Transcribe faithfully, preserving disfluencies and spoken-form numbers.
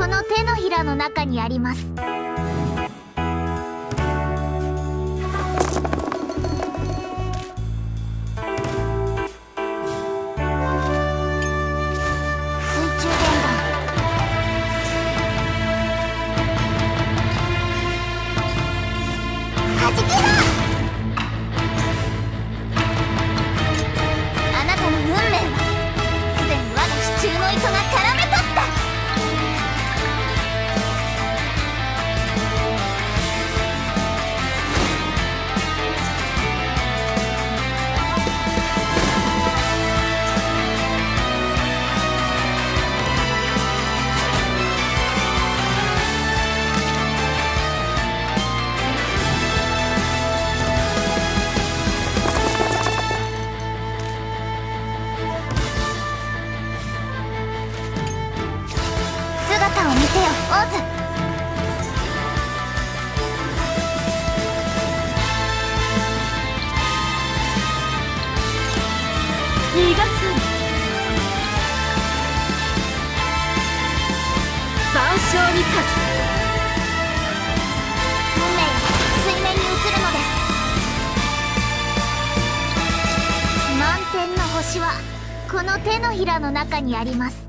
この手のひらの中にあります。この手のひらの中にあります。